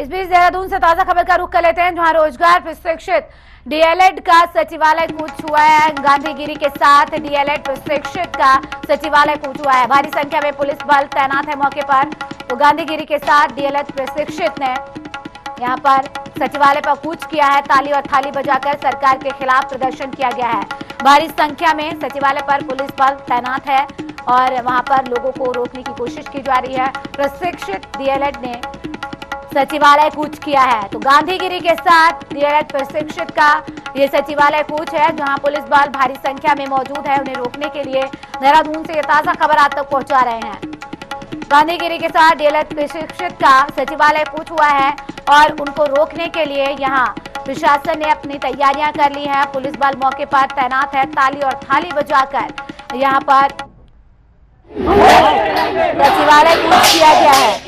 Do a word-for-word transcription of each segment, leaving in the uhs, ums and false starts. इस बीच देहरादून से ताजा खबर का रुख कर लेते हैं, जहां रोजगार प्रशिक्षित डी एल एड का सचिवालय कूच हुआ है। गांधीगिरी के साथ डी एल एड प्रशिक्षित का सचिवालय कूच हुआ है। भारी संख्या में पुलिस बल तैनात है मौके पर। तो गांधीगिरी के साथ डी एल एड प्रशिक्षित ने यहां पर सचिवालय पर कूच किया है। ताली और थाली बजाकर सरकार के खिलाफ प्रदर्शन किया गया है। भारी संख्या में सचिवालय पर पुलिस बल तैनात है और वहां पर लोगों को रोकने की कोशिश की जा रही है। प्रशिक्षित डी एल एड ने सचिवालय कूच किया है। तो गांधीगिरी के साथ डी एल एड प्रशिक्षित का ये सचिवालय कूच है, जहां पुलिस बल भारी संख्या में मौजूद है उन्हें रोकने के लिए। देहरादून से ये ताजा खबर आप तक पहुंचा रहे हैं। गांधीगिरी के साथ डी एल एड प्रशिक्षित का सचिवालय कूच हुआ है और उनको रोकने के लिए यहाँ प्रशासन ने अपनी तैयारियां कर ली है। पुलिस बल मौके पर तैनात है। ताली और थाली बजाकर यहाँ पर सचिवालय कूच किया गया है।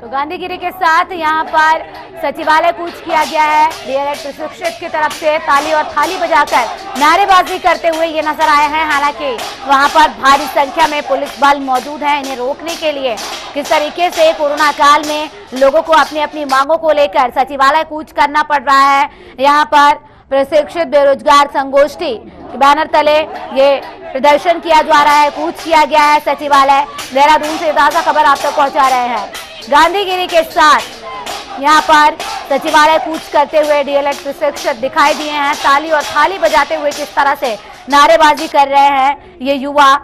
तो गांधीगिरी के साथ यहां पर सचिवालय कूच किया गया है। डी एल एड प्रशिक्षित की तरफ से ताली और थाली बजाकर नारेबाजी करते हुए ये नजर आए हैं। हालांकि वहां पर भारी संख्या में पुलिस बल मौजूद है इन्हें रोकने के लिए। किस तरीके से कोरोना काल में लोगों को अपनी अपनी मांगों को लेकर सचिवालय कूच करना पड़ रहा है। यहाँ पर प्रशिक्षित बेरोजगार संगोष्ठी के बैनर तले ये प्रदर्शन किया जा रहा है, कूच किया गया है सचिवालय। देहरादून से ताजा खबर आप तक पहुँचा रहे हैं। गांधीगिरी के साथ यहां पर सचिवालय कूच करते हुए डी एल एड प्रशिक्षक दिखाई दिए हैं। ताली और थाली बजाते हुए किस तरह से नारेबाजी कर रहे हैं ये युवा,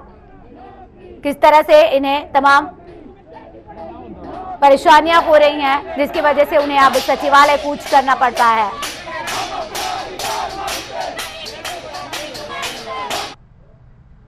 किस तरह से इन्हें तमाम परेशानियां हो रही हैं जिसकी वजह से उन्हें अब सचिवालय कूच करना पड़ता है।